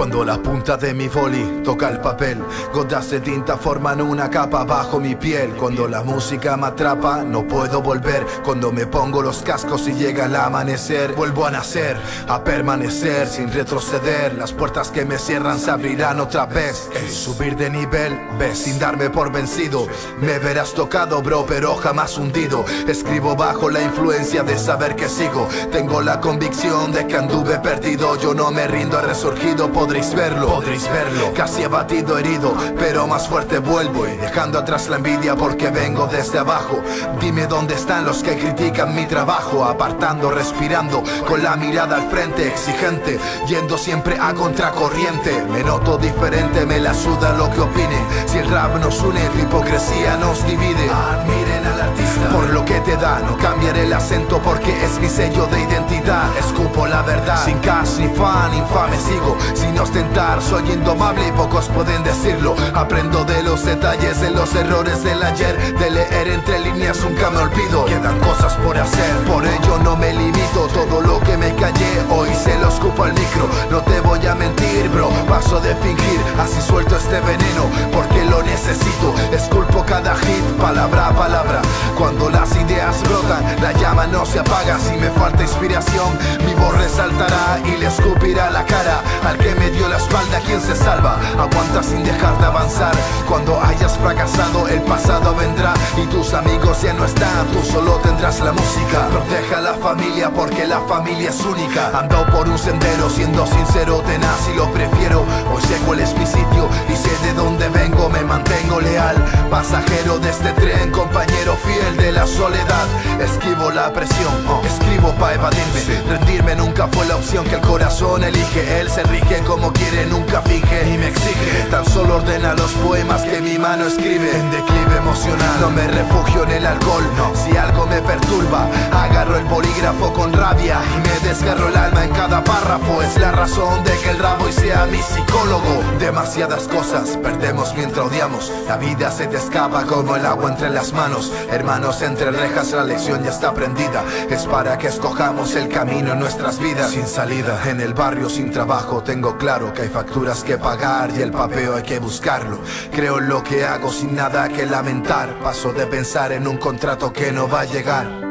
Cuando la punta de mi boli toca el papel, gotas de tinta forman una capa bajo mi piel. Cuando la música me atrapa, no puedo volver. Cuando me pongo los cascos y llega el amanecer, vuelvo a nacer, a permanecer sin retroceder. Las puertas que me cierran se abrirán otra vez. El subir de nivel, ves, sin darme por vencido. Me verás tocado, bro, pero jamás hundido. Escribo bajo la influencia de saber que sigo. Tengo la convicción de que anduve perdido. Yo no me rindo, he resurgido, podréis verlo. Casi abatido, herido, pero más fuerte vuelvo. Y dejando atrás la envidia porque vengo desde abajo. Dime dónde están los que critican mi trabajo. Apartando, respirando, con la mirada al frente. Exigente, yendo siempre a contracorriente. Me noto diferente, me la suda lo que opine. Si el rap nos une, tu hipocresía nos divide. Admiren al artista por lo que te da. No cambiaré el acento porque es mi sello de identidad. Escupo la verdad, sin cash ni fan, infame sigo. Sin ostentar, soy indomable y pocos pueden decirlo. Aprendo de los detalles, de los errores del ayer. De leer entre líneas nunca me olvido. Quedan cosas por hacer, por ello no me limito. Todo lo que me callé, hoy se lo escupo al micro. No te voy a mentir, bro, paso de fingir. Así suelto este veneno, porque lo necesito. Esculpo cada hit, palabra a palabra. Cuando las ideas brotan, la llama no se apaga. Si me falta inspiración, mi voz resaltará y le escupirá la cara al que me dio la espalda. ¿Quién se salva? Aguanta sin dejar de avanzar. Cuando hayas fracasado, el pasado vendrá y tus amigos ya no están. Tú solo tendrás la música. Proteja a la familia porque la familia es única. Ando por un sendero siendo sincero, tenaz y lo prefiero. Hoy sé cuál es mi sitio y sé de dónde vengo. Me mantengo leal, pasajero de este tren, compañero fiel de la soledad. Esquivo la presión, escribo pa' evadirme. Rendirme nunca fue la opción que el corazón elige. Él se rige como quiere, nunca finge ni me exige. Tan solo ordena los poemas que mi mano escribe. En declive emocional, no me refugio en el alcohol, no. Si algo me perturba, agarro el bolígrafo con rabia y me desgarro el alma en cada párrafo. Es la razón de que el rap hoy sea mi psicólogo. Demasiadas cosas perdemos mientras odiamos. La vida se te escapa como el agua entre las manos. Hermanos entre rejas, la lección ya está aprendida. Es para que escojamos el camino en nuestras vidas. Sin salida, en el barrio sin trabajo, tengo claro que hay facturas que pagar y el papeo hay que buscarlo. Creo en lo que hago sin nada que lamentar. Paso de pensar en un contrato que no va a llegar.